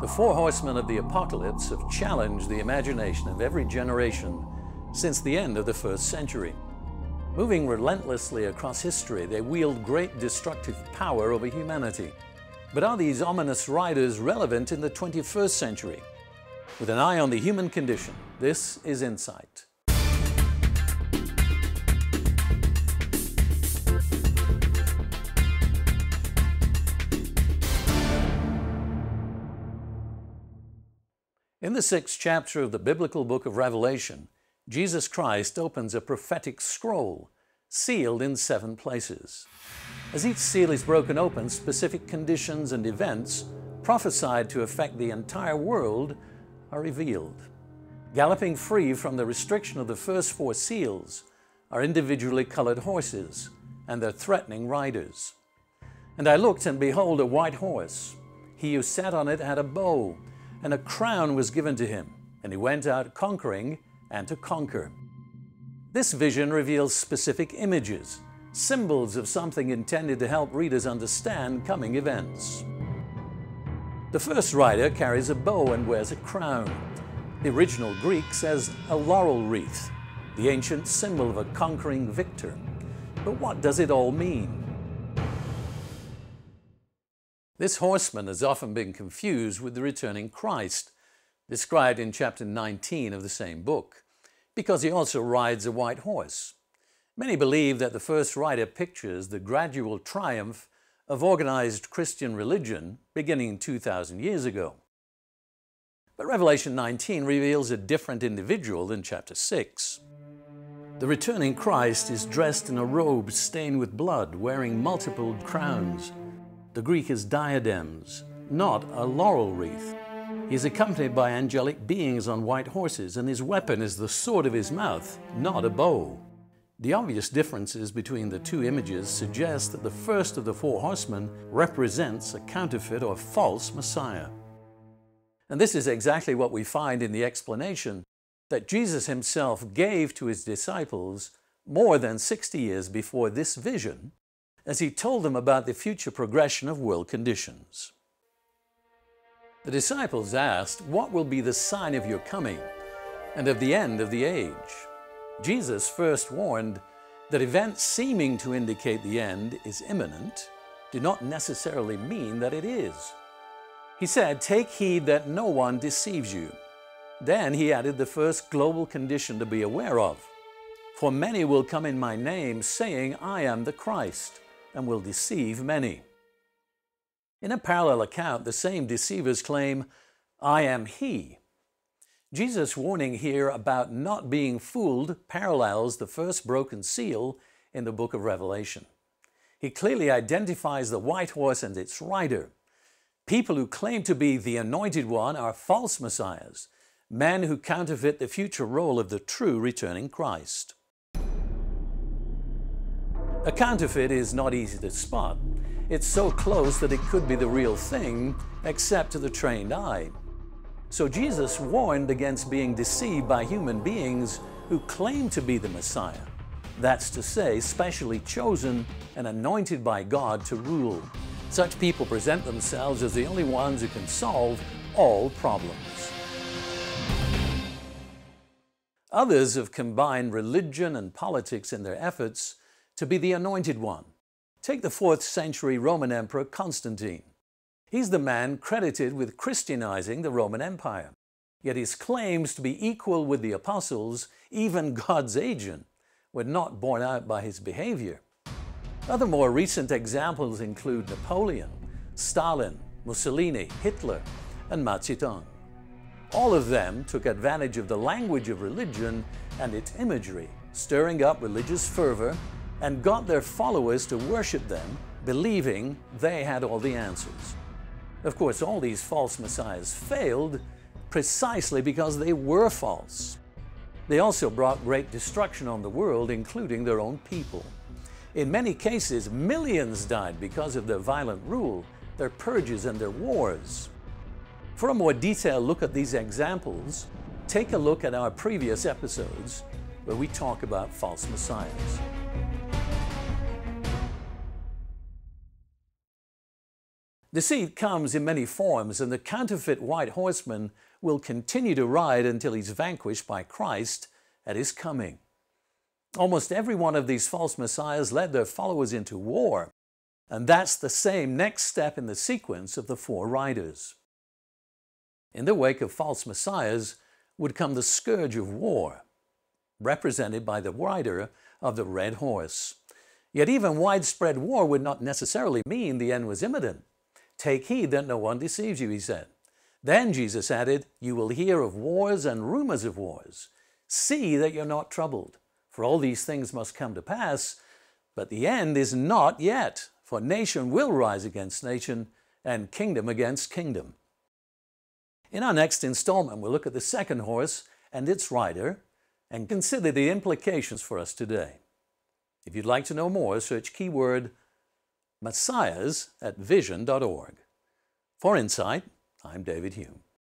The four horsemen of the Apocalypse have challenged the imagination of every generation since the end of the first century. Moving relentlessly across history, they wield great destructive power over humanity. But are these ominous riders relevant in the 21st century? With an eye on the human condition, this is Insight. In the 6th chapter of the biblical book of Revelation, Jesus Christ opens a prophetic scroll sealed in 7 places. As each seal is broken open, specific conditions and events prophesied to affect the entire world are revealed. Galloping free from the restriction of the first 4 seals are individually colored horses and their threatening riders. And I looked, and behold, a white horse. He who sat on it had a bow, and a crown was given to him, and he went out conquering and to conquer. This vision reveals specific images, symbols of something intended to help readers understand coming events. The first rider carries a bow and wears a crown. The original Greek says a laurel wreath, the ancient symbol of a conquering victor. But what does it all mean? This horseman has often been confused with the returning Christ, described in chapter 19 of the same book, because he also rides a white horse. Many believe that the first rider pictures the gradual triumph of organized Christian religion beginning 2,000 years ago. But Revelation 19 reveals a different individual than chapter 6. The returning Christ is dressed in a robe stained with blood, wearing multiple crowns. The Greek is diadems, not a laurel wreath. He is accompanied by angelic beings on white horses, and his weapon is the sword of his mouth, not a bow. The obvious differences between the 2 images suggest that the first of the 4 horsemen represents a counterfeit or false Messiah. And this is exactly what we find in the explanation that Jesus himself gave to his disciples more than 60 years before this vision, as he told them about the future progression of world conditions. The disciples asked, "What will be the sign of your coming and of the end of the age?" Jesus first warned that events seeming to indicate the end is imminent do not necessarily mean that it is. He said, "Take heed that no one deceives you." Then he added the first global condition to be aware of. "For many will come in my name, saying, 'I am the Christ,' and will deceive many." In a parallel account, the same deceivers claim, "I am he." Jesus' warning here about not being fooled parallels the first broken seal in the book of Revelation. He clearly identifies the white horse and its rider. People who claim to be the anointed one are false messiahs, men who counterfeit the future role of the true returning Christ. A counterfeit is not easy to spot. It's so close that it could be the real thing, except to the trained eye. So Jesus warned against being deceived by human beings who claim to be the Messiah, that's to say, specially chosen and anointed by God to rule. Such people present themselves as the only ones who can solve all problems. Others have combined religion and politics in their efforts to be the anointed one. Take the 4th century Roman Emperor Constantine. He's the man credited with Christianizing the Roman Empire. Yet his claims to be equal with the apostles, even God's agent, were not borne out by his behavior. Other more recent examples include Napoleon, Stalin, Mussolini, Hitler, and Mao Zedong. All of them took advantage of the language of religion and its imagery, stirring up religious fervor, and got their followers to worship them, believing they had all the answers. Of course, all these false messiahs failed precisely because they were false. They also brought great destruction on the world, including their own people. In many cases, millions died because of their violent rule, their purges, and their wars. For a more detailed look at these examples, take a look at our previous episodes where we talk about false messiahs. Deceit comes in many forms, and the counterfeit white horseman will continue to ride until he's vanquished by Christ at his coming. Almost every one of these false messiahs led their followers into war, and that's the same next step in the sequence of the four riders. In the wake of false messiahs would come the scourge of war, represented by the rider of the red horse. Yet even widespread war would not necessarily mean the end was imminent. Take heed that no one deceives you, he said. Then Jesus added, you will hear of wars and rumors of wars. See that you're not troubled, for all these things must come to pass, but the end is not yet, for nation will rise against nation and kingdom against kingdom. In our next installment, we'll look at the second horse and its rider and consider the implications for us today. If you'd like to know more, search keyword messiahs at vision.org. For Insight, I'm David Hulme.